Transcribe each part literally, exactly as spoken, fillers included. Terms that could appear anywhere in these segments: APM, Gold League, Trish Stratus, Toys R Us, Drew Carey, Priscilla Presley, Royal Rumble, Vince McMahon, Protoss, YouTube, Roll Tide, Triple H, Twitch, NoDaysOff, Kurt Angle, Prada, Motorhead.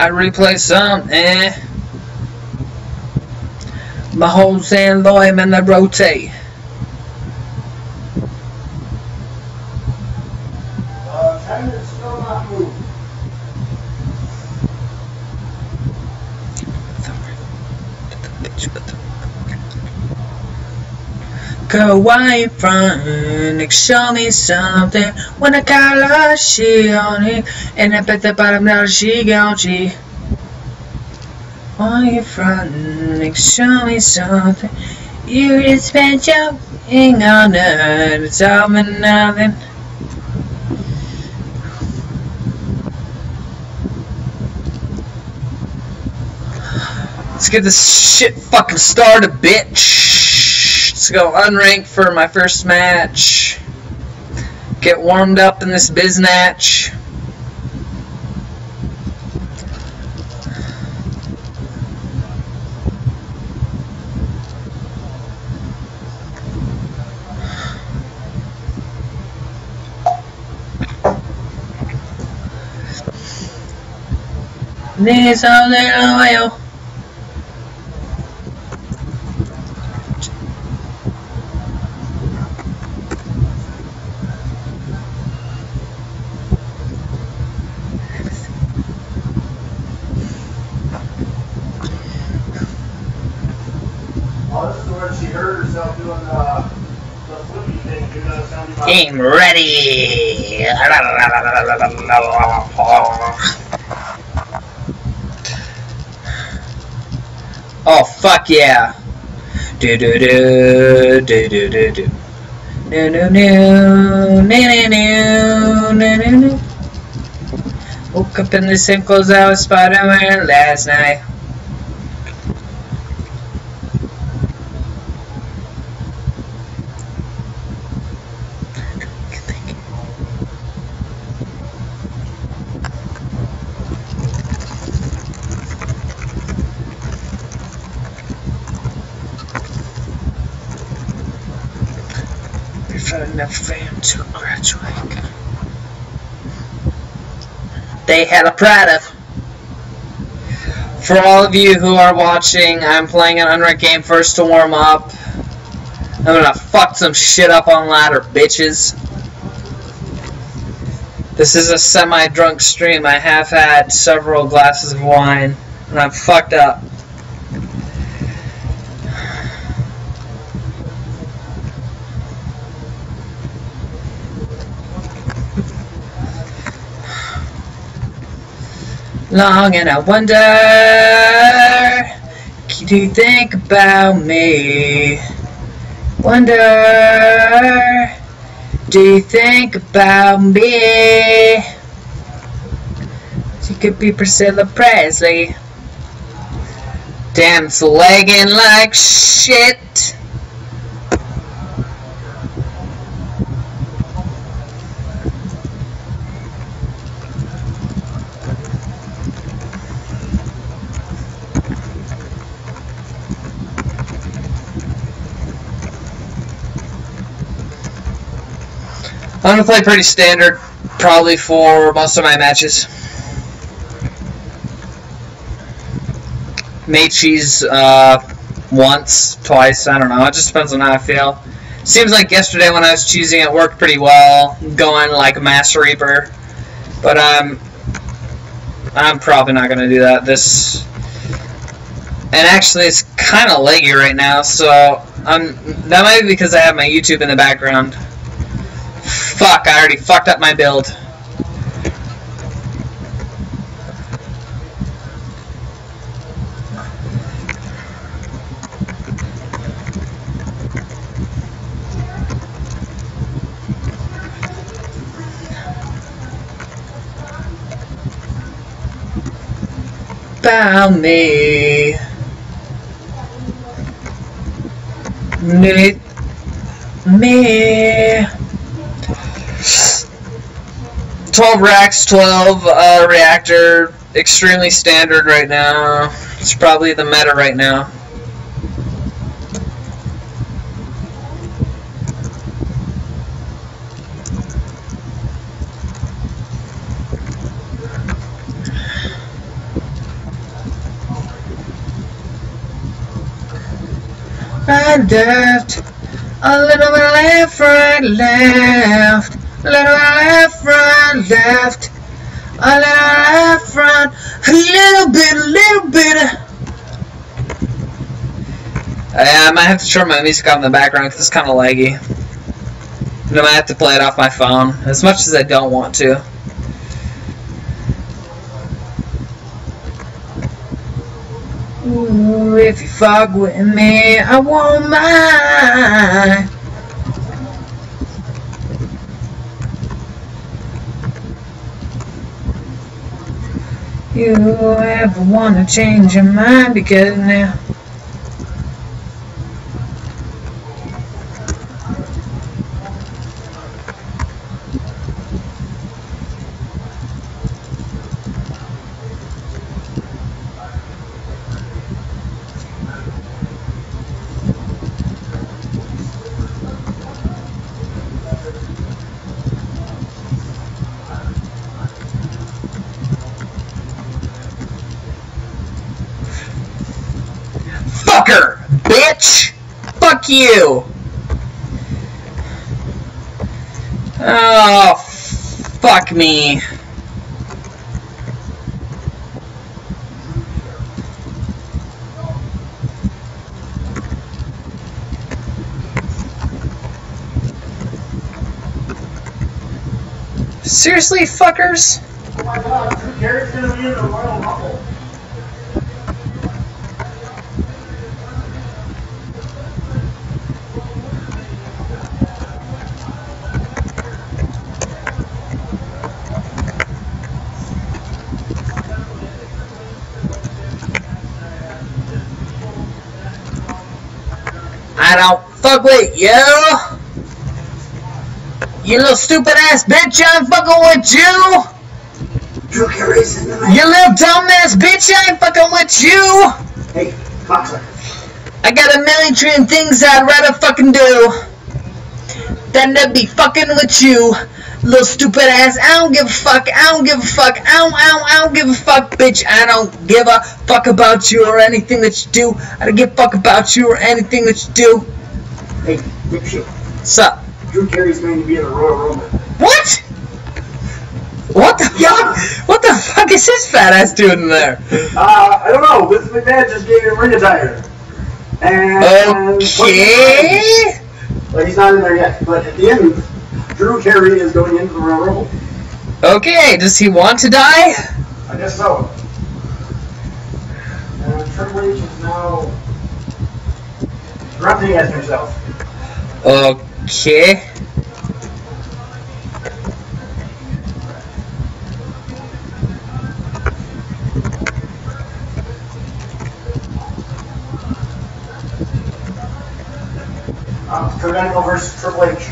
I replay some, eh. My whole sand lime and I rotate. Girl, why you frontin'? Show me something. When I got lost, she on it. And I bet the bottom dollar she gon' cheat. Why you frontin'? Show me something. You just spent your thing on her. It's all for nothing. Let's get this shit fucking started, bitch. Let's go unranked for my first match. Get warmed up in this biz match. This all little while. Game ready. Oh fuck yeah. Do do do do do do do. No no no no no no no. Woke up in the same clothes I was Spider-Man last night. To graduate. They had a Prada. For all of you who are watching, I'm playing an unranked game first to warm up. I'm gonna fuck some shit up on ladder, bitches. This is a semi-drunk stream. I have had several glasses of wine, and I'm fucked up. Long and I wonder, do you think about me? Wonder, do you think about me? She could be Priscilla Presley. Damn, it's lagging like shit. I'm going to play pretty standard, probably for most of my matches. Made cheese uh, once, twice, I don't know, it just depends on how I feel. Seems like yesterday when I was cheesing it worked pretty well, going like Mass Reaper. But I'm, I'm probably not going to do that. This, and actually it's kind of laggy right now, so I'm, that might be because I have my YouTube in the background. Fuck, I already fucked up my build. Bow me. Need me. twelve racks, twelve uh, reactor, extremely standard right now. It's probably the meta right now. and left, a little bit left, right, left, a little bit left, right, left, a little left, right, a little bit, a little bit. I might have to turn my music off in the background because it's kind of laggy. And I might have to play it off my phone, as much as I don't want to. Ooh, if you fuck with me, I won't mind. You ever wanna change your mind, because now bitch! Fuck you! Oh, fuck me. Seriously, fuckers? Oh my god, Drew Carey's gonna be in the Royal Rumble. I don't fuck with you, you little stupid ass bitch. I ain't fucking with you. Drew Carey's in the match. You little dumb ass bitch. I ain't fucking with you. Hey, Foxer. I got a million trillion things I'd rather fucking do than to be fucking with you, little stupid ass. I don't give a fuck. I don't give a fuck. I don't. I don't. I don't give a fuck, bitch. I don't give a fuck about you or anything that you do. I don't give a fuck about you or anything that you do. Hey, dipshit. What's up? Drew Carey's going to be in the Royal Rumble. What? What the yeah. fuck? What the fuck is this fat ass dude in there? Uh, I don't know. Vince McMahon just gave him ring attire. And okay. But he's not in there yet. But at the end, Drew Carey is going into the Royal Rumble. Okay, does he want to die? I guess so. And Triple H is now grunting at himself. Okay. Um, Kurt Angle versus Triple H.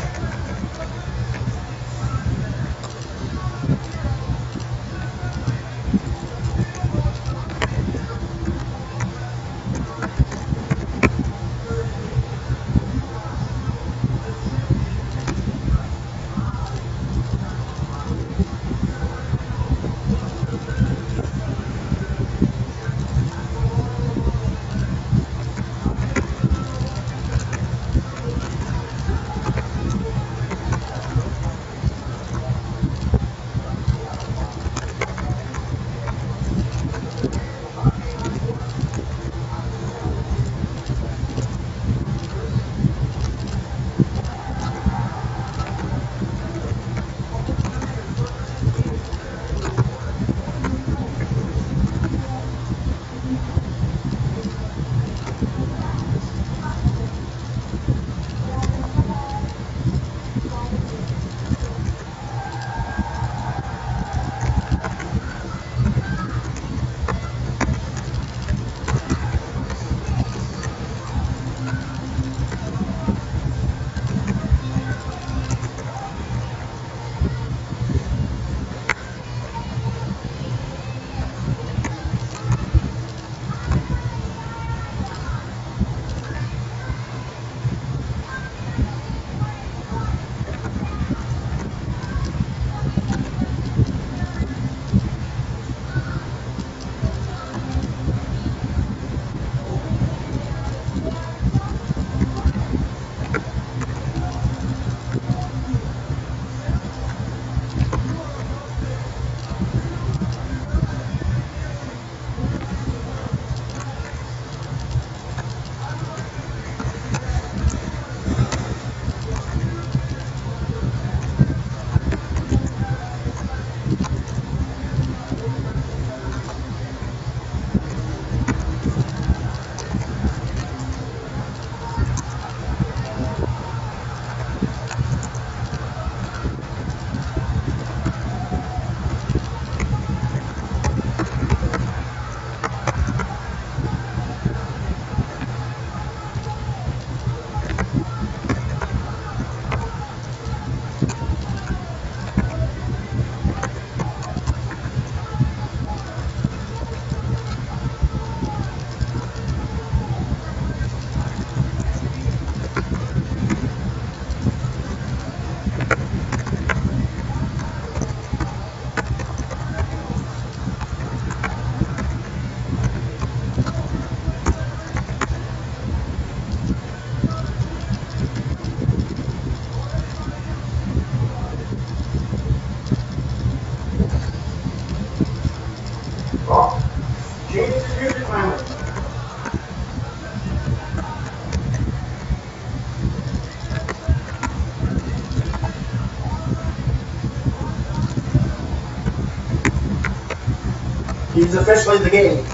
He's officially the game.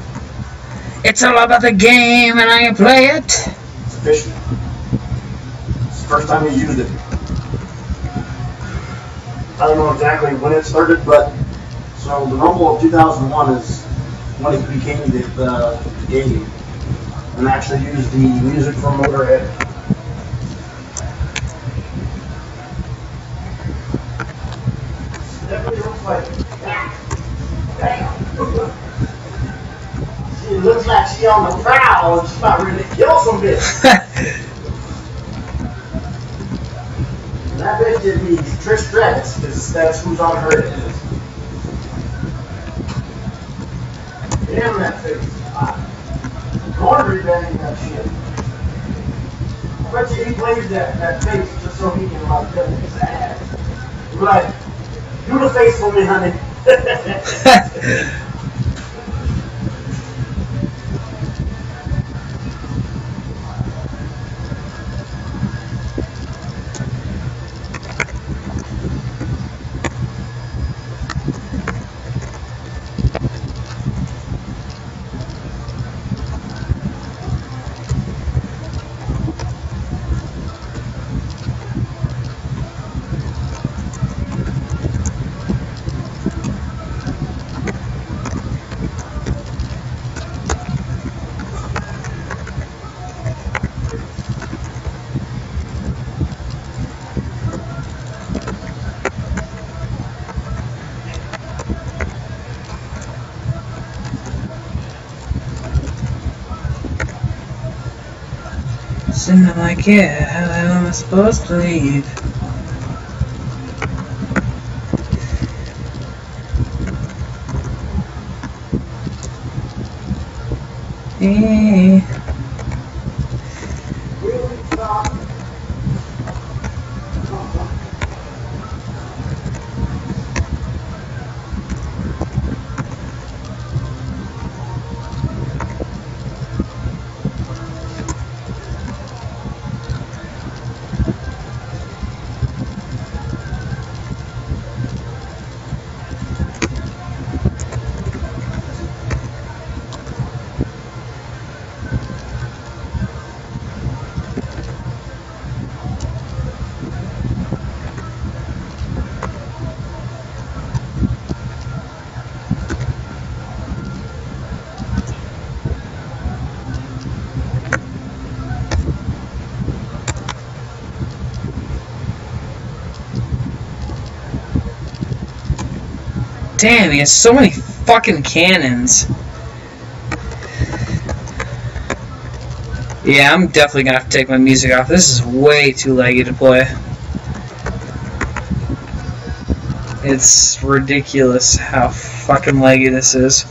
It's all about the game, and I play it. It's official. It's the first time we used it. I don't know exactly when it started, but so the Rumble of two thousand one is when it became the, uh, the game, and actually used the music from Motorhead. Definitely looks like. Damn. She looks like she on the prowl and she's about ready to kill some bitch. That bitch did me Trish Stratus, because that's who's on her head. Damn, that face is hot. Going to be banning that shit. I bet you he plays that, that face just so he can like get his ass. Right. Do the face for me, honey. And I'm like, yeah, how am I supposed to leave? Hey. Damn, he has so many fucking cannons. Yeah, I'm definitely gonna have to take my music off. This is way too laggy to play. It's ridiculous how fucking laggy this is.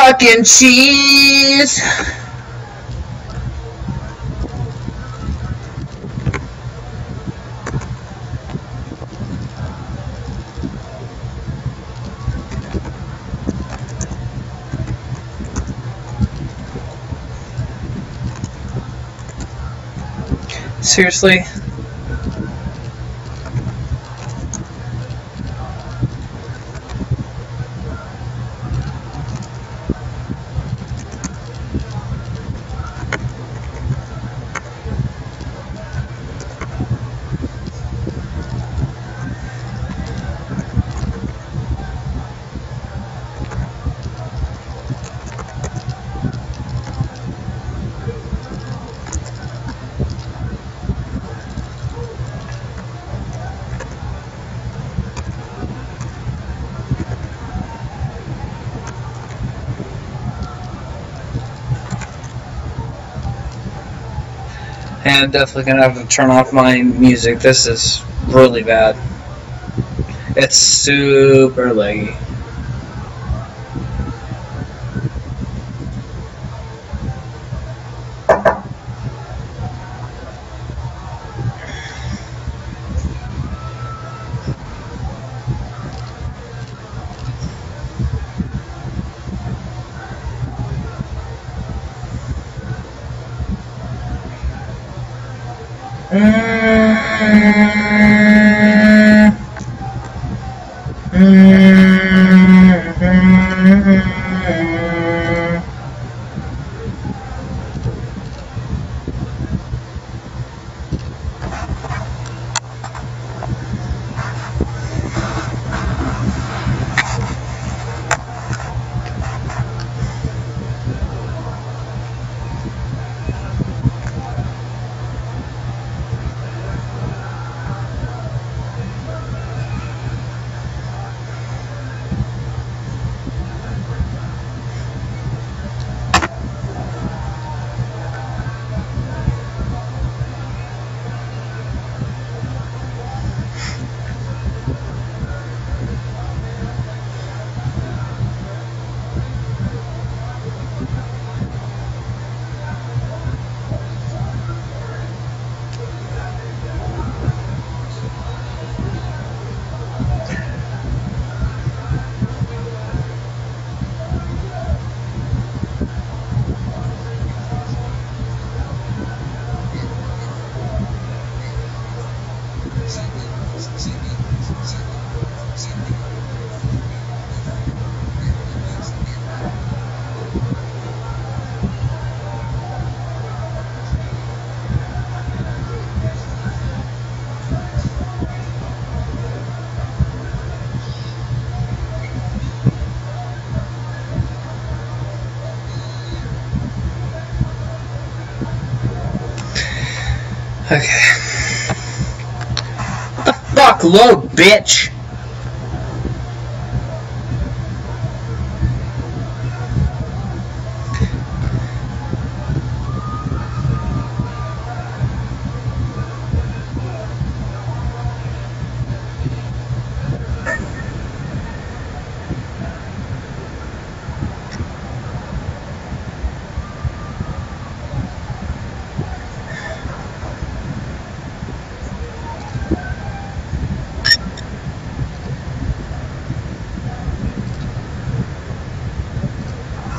Chuck and Cheese. Seriously? And I'm definitely gonna have to turn off my music. This is really bad. It's super laggy. Okay. What the fuck, little bitch?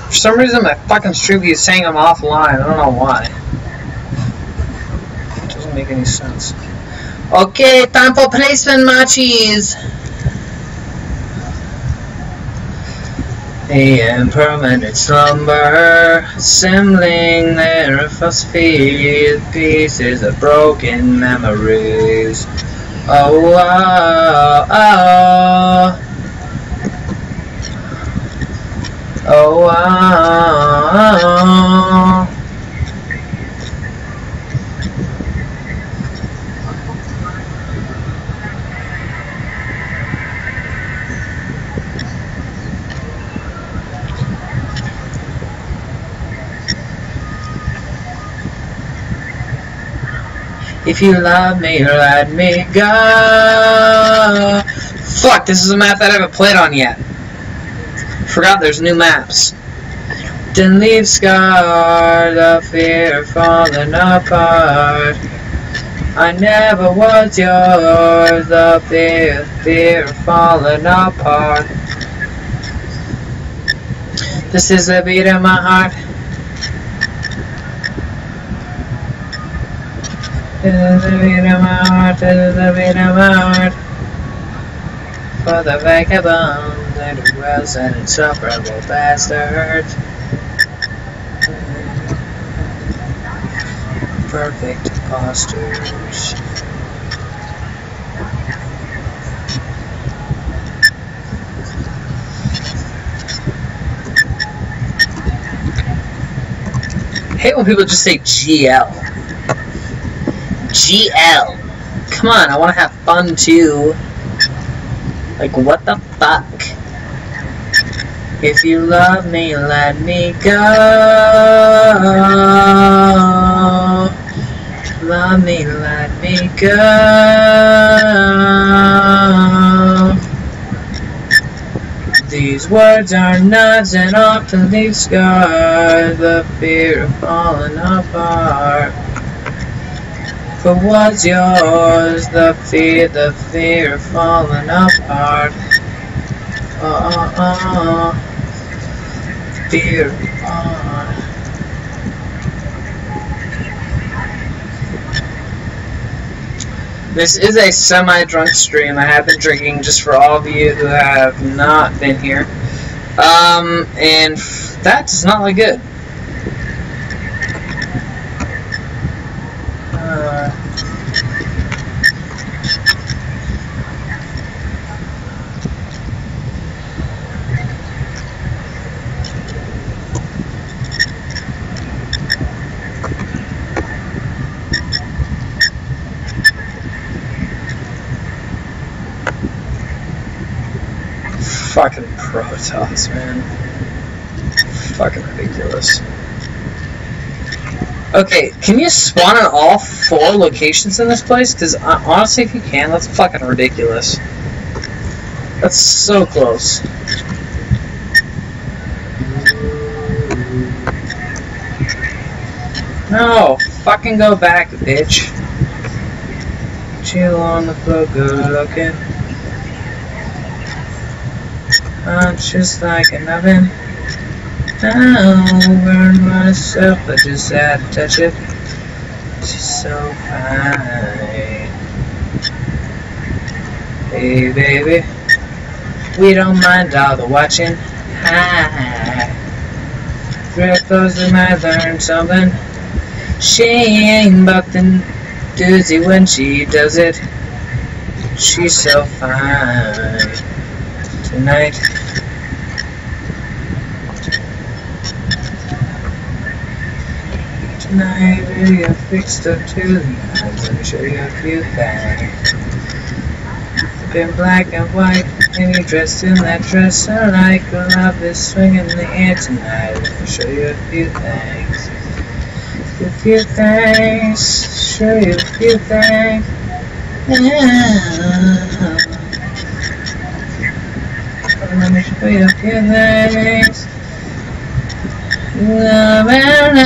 For some reason my fucking stream is saying I'm offline. I don't know why. It doesn't make any sense. Okay, time for placement matches. The impermanent slumber, assembling their phosphid pieces of broken memories. Oh, oh, oh. Oh, wow. If you love me, let me go. Fuck, this is a map that I haven't played on yet. Forgot there's new maps. and leave scarred, the fear of falling apart. I never was yours, the fear, fear of falling apart. This is the beat of my heart. This is the beat of my heart, this is the beat of my heart. For the vagabond, the gross and insufferable bastard. Perfect imposters. I hate when people just say G L. G L. Come on, I want to have fun too. Like, what the fuck? If you love me, let me go. Love me, let me go. These words are knives and often leave scars, the fear of falling apart. For what's yours, the fear, the fear of falling apart. Oh, oh, oh, fear, oh. This is a semi-drunk stream. I have been drinking, just for all of you who have not been here. Um, and that does not look good. Fucking Protoss, man. Fucking ridiculous. Okay, can you spawn in all four locations in this place? Because uh, honestly, if you can, that's fucking ridiculous. That's so close. No, fucking go back, bitch. Chill on the floor, good looking. I'm just like an oven. I'll burn myself, but just had to touch it. She's so fine. Hey, baby. We don't mind all the watching. Hi. Real close to my learn something. She ain't bucking doozy when she does it. She's so fine. Tonight, tonight we are fixed up to the eyes. Let me show you a few things. Been black and white, and you dressed in that dress I like. The love is swinging the air tonight. Let me show you a few things. A few things, show you a few things. Yeah. Let me show you a few things. Love and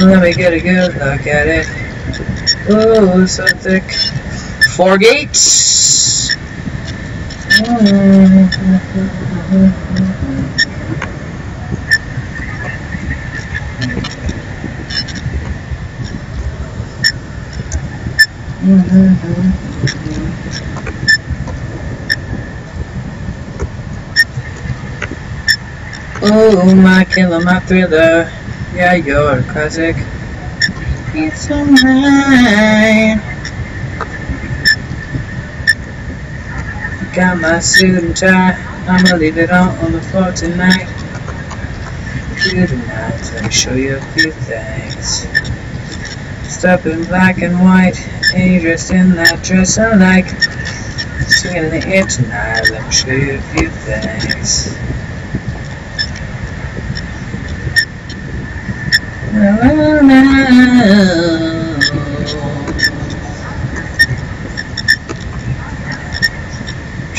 love. Let me get a good look at it. Ooh, so thick. Four gates. Mm-hmm. Oh, my killer, my thriller. Yeah, you're a classic. It's so mine. Got my suit and tie. I'ma leave it all on the floor tonight. Few tonight, let me show you a few things. Stuff in black and white. And you dressed in that dress I like. Singing in the air tonight, let me show you a few things. Oh, no.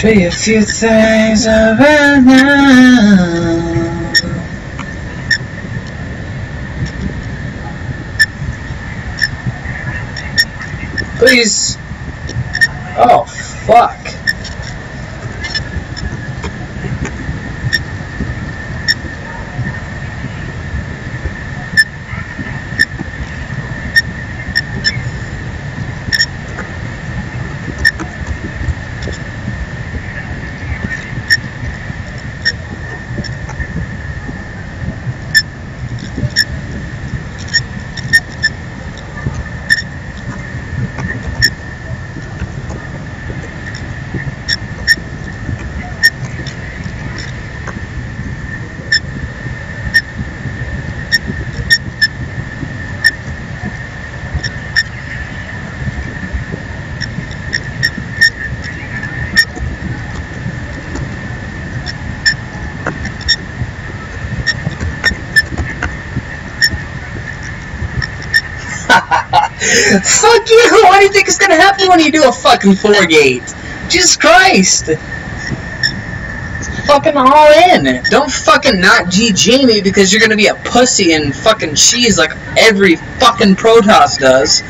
Three of two sides of a line. Please. Oh, fuck. Fuck you! What do you think is gonna happen when you do a fucking four gate? Jesus Christ! Fucking all in! Don't fucking not G G me because you're gonna be a pussy and fucking cheese like every fucking Protoss does.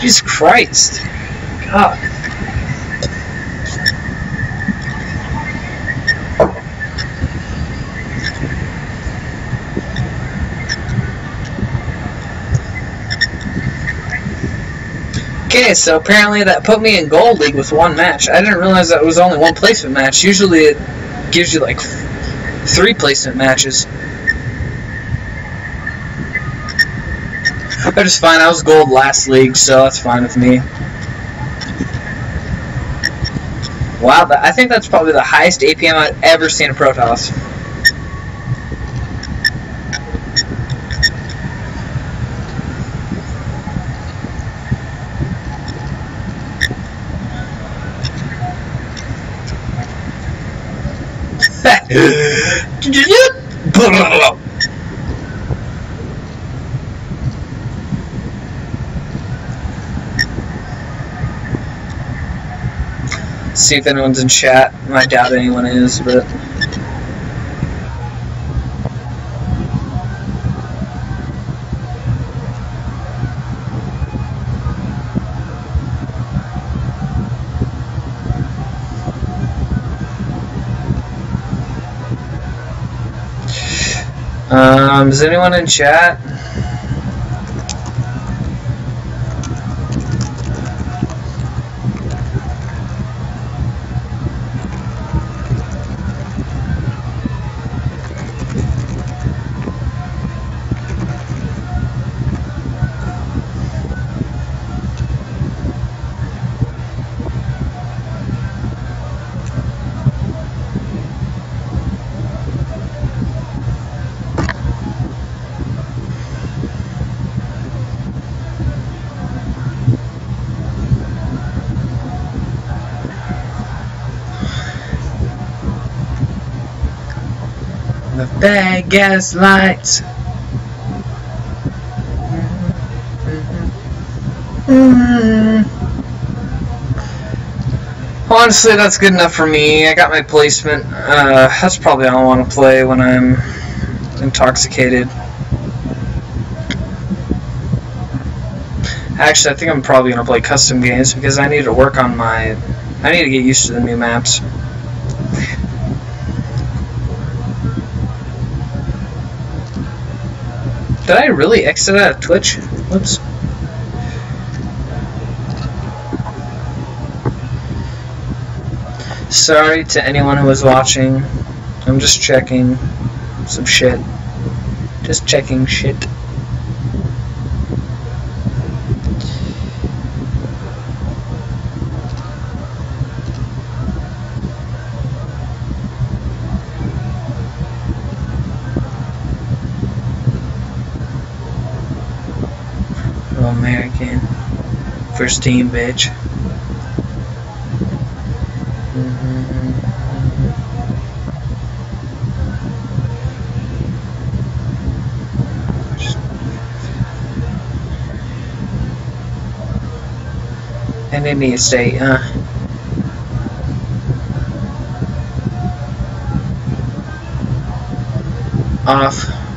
Jesus Christ. God. Okay, so apparently that put me in Gold League with one match. I didn't realize that it was only one placement match. Usually it gives you like three placement matches. But it's fine. I was Gold last league, so that's fine with me. Wow, I think that's probably the highest A P M I've ever seen in Protoss. See if anyone's in chat. I doubt anyone is, but Um, is anyone in chat? Bad gas lights. Mm-hmm. Honestly, that's good enough for me. I got my placement. Uh, that's probably all I want to play when I'm intoxicated. Actually, I think I'm probably going to play custom games because I need to work on my... I need to get used to the new maps. Did I really exit out of Twitch? Whoops. Sorry to anyone who was watching. I'm just checking some shit. Just checking shit. First team, bitch. And they need to stay, huh? off.